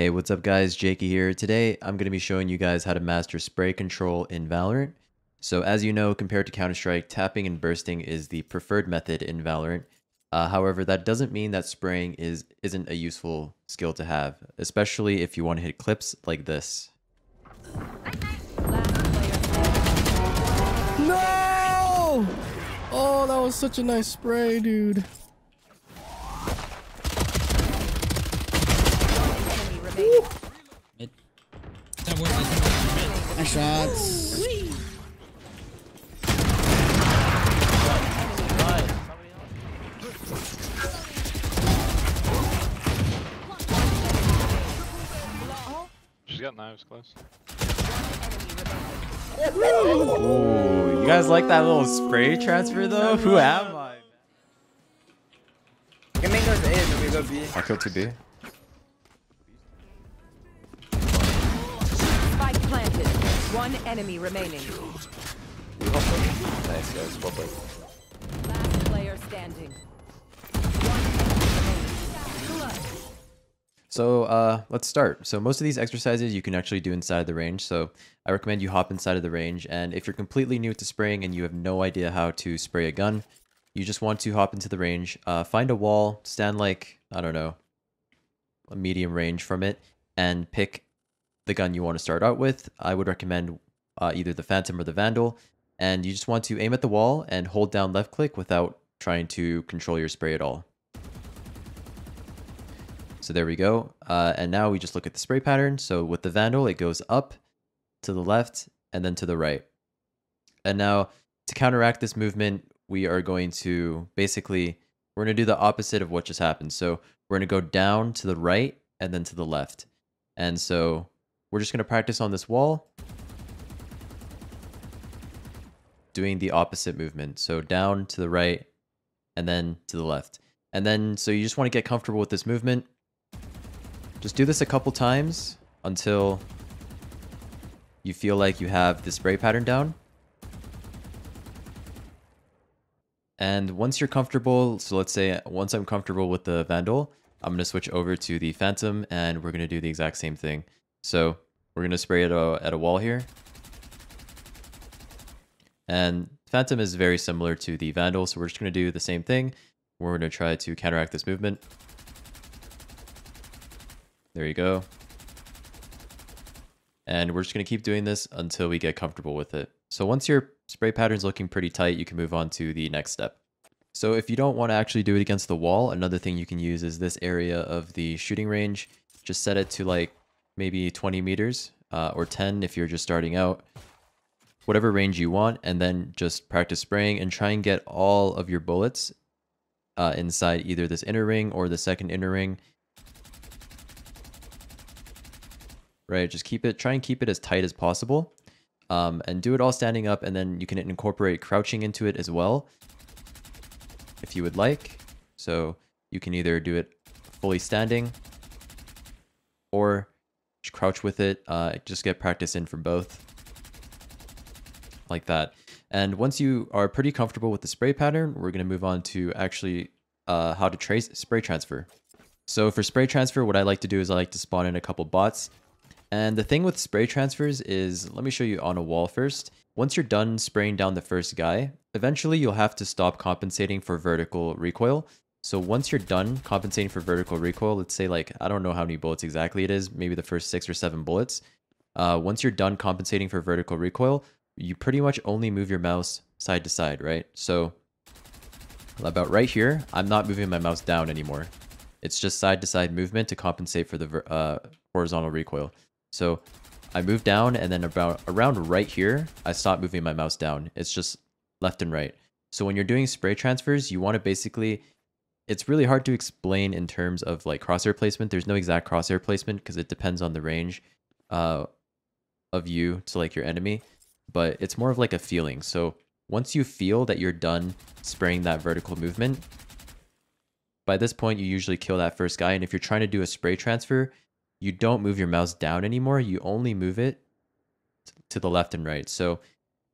Hey, what's up guys, Jaeky here. Today, I'm going to be showing you guys how to master spray control in Valorant. So as you know, compared to Counter-Strike, tapping and bursting is the preferred method in Valorant. However, that doesn't mean that spraying isn't a useful skill to have, especially if you want to hit clips like this. No! Oh, that was such a nice spray, dude. Nice shots. She's got knives close. Oh, you guys like that little spray transfer though? Who am I? You can make those A's and we go B. I'll kill 2B. One enemy remaining. Nice guys, well played. Last player standing. So let's start. So most of these exercises you can actually do inside the range. So I recommend you hop inside of the range. And if you're completely new to spraying and you have no idea how to spray a gun, you just want to hop into the range, find a wall, stand like, I don't know, a medium range from it, and pick the gun you want to start out with. I would recommend either the Phantom or the Vandal, and you just want to aim at the wall and hold down left click without trying to control your spray at all. So there we go, and now we just look at the spray pattern. So with the Vandal, it goes up, to the left, and then to the right. And now to counteract this movement, we are going to we're going to do the opposite of what just happened. So we're going to go down to the right and then to the left. And so we're just going to practice on this wall, doing the opposite movement. So down to the right and then to the left. And then, so you just want to get comfortable with this movement. Just do this a couple times until you feel like you have the spray pattern down. And once you're comfortable, so let's say once I'm comfortable with the Vandal, I'm going to switch over to the Phantom and we're going to do the exact same thing. So we're going to spray at a wall here. And Phantom is very similar to the Vandal, so we're just going to do the same thing. We're going to try to counteract this movement. There you go. And we're just going to keep doing this until we get comfortable with it. So once your spray pattern's looking pretty tight, you can move on to the next step. So if you don't want to actually do it against the wall, another thing you can use is this area of the shooting range. Just set it to like maybe 20 meters or 10 if you're just starting out, whatever range you want, and then just practice spraying and try and get all of your bullets inside either this inner ring or the second inner ring. Right, just try and keep it as tight as possible, and do it all standing up, and then you can incorporate crouching into it as well if you would like. So you can either do it fully standing or crouch with it. Just get practice in from both like that. And once you are pretty comfortable with the spray pattern, we're going to move on to actually how to trace spray transfer. So for spray transfer, what I like to do is I like to spawn in a couple bots. And the thing with spray transfers is, let me show you on a wall first. Once you're done spraying down the first guy, eventually you'll have to stop compensating for vertical recoil. So once you're done compensating for vertical recoil, let's say like, I don't know how many bullets exactly it is, maybe the first 6 or 7 bullets. Once you're done compensating for vertical recoil, you pretty much only move your mouse side to side, right? So about right here, I'm not moving my mouse down anymore. It's just side to side movement to compensate for the horizontal recoil. So I move down, and then about around right here, I stop moving my mouse down. It's just left and right. So when you're doing spray transfers, you want to basically, it's really hard to explain in terms of like crosshair placement. There's no exact crosshair placement because it depends on the range of you to like your enemy, but it's more of like a feeling. So once you feel that you're done spraying that vertical movement, by this point, you usually kill that first guy. And if you're trying to do a spray transfer, you don't move your mouse down anymore. You only move it to the left and right. So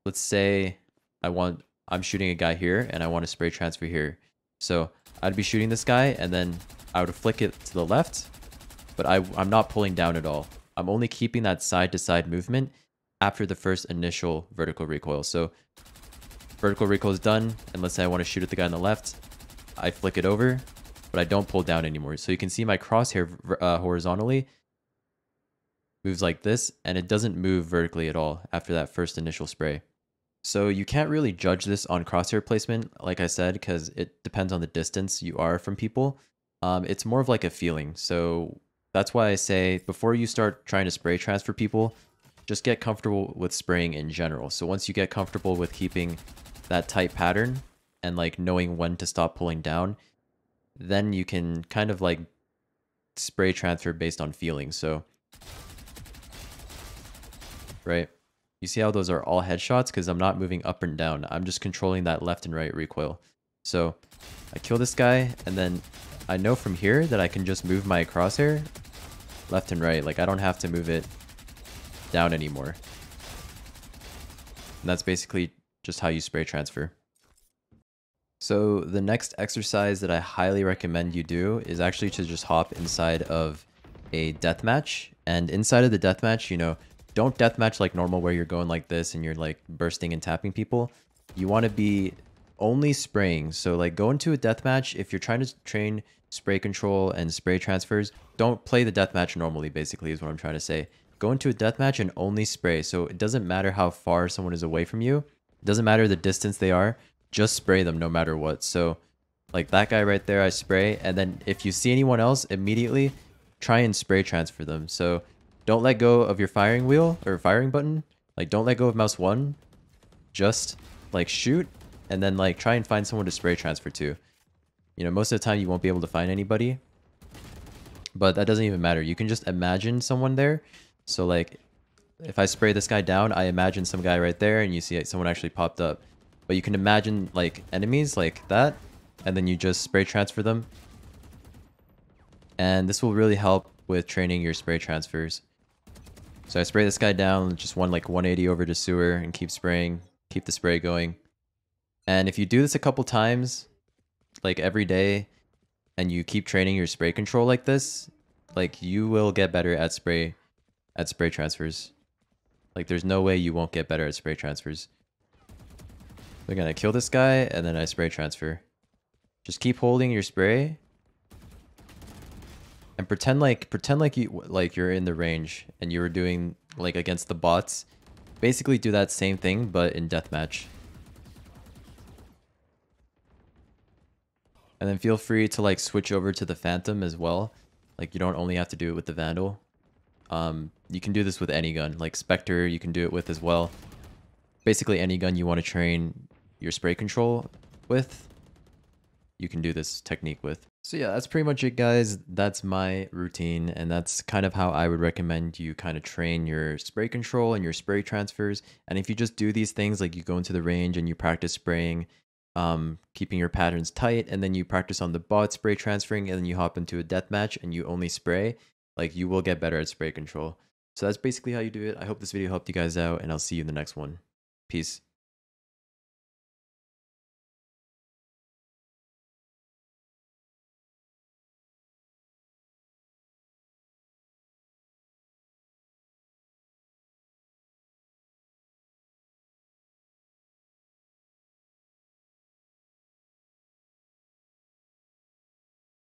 let's say I'm shooting a guy here and I want to spray transfer here. So I'd be shooting this guy and then I would flick it to the left but I'm not pulling down at all. I'm only keeping that side-to-side movement after the first initial vertical recoil. So vertical recoil is done, and let's say I want to shoot at the guy on the left. I flick it over, but I don't pull down anymore. So you can see my crosshair horizontally moves like this, and it doesn't move vertically at all after that first initial spray. So you can't really judge this on crosshair placement, like I said, because it depends on the distance you are from people. It's more of like a feeling. So that's why I say before you start trying to spray transfer people, just get comfortable with spraying in general. So once you get comfortable with keeping that tight pattern and like knowing when to stop pulling down, then you can kind of like spray transfer based on feeling. So, right, you see how those are all headshots because I'm not moving up and down. I'm just controlling that left and right recoil. So I kill this guy, and then I know from here that I can just move my crosshair left and right. Like I don't have to move it down anymore. And that's basically just how you spray transfer. So the next exercise that I highly recommend you do is actually to just hop inside of a deathmatch. And inside of the deathmatch, you know, don't deathmatch like normal where you're going like this and you're like bursting and tapping people. You want to be only spraying. So like go into a deathmatch if you're trying to train spray control and spray transfers. Don't play the deathmatch normally, basically, is what I'm trying to say. Go into a deathmatch and only spray. So it doesn't matter how far someone is away from you. It doesn't matter the distance they are. Just spray them no matter what. So like that guy right there, I spray. And then if you see anyone else, immediately try and spray transfer them. So don't let go of your firing wheel or firing button. Like don't let go of mouse one. Just like shoot. And then like try and find someone to spray transfer to. You know, most of the time you won't be able to find anybody. But that doesn't even matter. You can just imagine someone there. So like, if I spray this guy down, I imagine some guy right there, and you see like, someone actually popped up. But you can imagine like enemies like that, and then you just spray transfer them. And this will really help with training your spray transfers. So I spray this guy down, just one like 180 over to sewer, and keep spraying, keep the spray going. And if you do this a couple times, like every day, and you keep training your spray control like this, like you will get better at spray transfers. Like there's no way you won't get better at spray transfers. We're gonna kill this guy, and then I spray transfer. Just keep holding your spray and pretend like you're in the range and you were doing like against the bots. Basically do that same thing but in deathmatch. And then feel free to like switch over to the Phantom as well. Like you don't only have to do it with the Vandal. You can do this with any gun, like Spectre you can do it with as well. Basically any gun you want to train your spray control with, you can do this technique with. So yeah, that's pretty much it, guys. That's my routine, and that's kind of how I would recommend you kind of train your spray control and your spray transfers. And if you just do these things, like you go into the range and you practice spraying, keeping your patterns tight, and then you practice on the bot spray transferring, and then you hop into a deathmatch and you only spray, like you will get better at spray control. So that's basically how you do it. I hope this video helped you guys out, and I'll see you in the next one. Peace.